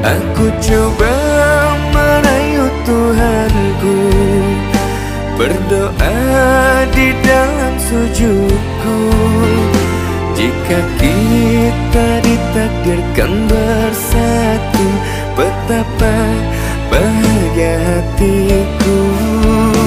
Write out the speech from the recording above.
Aku coba merayu Tuhanku, berdoa di dalam sujudku. Jika kita ditakdirkan bersatu, betapa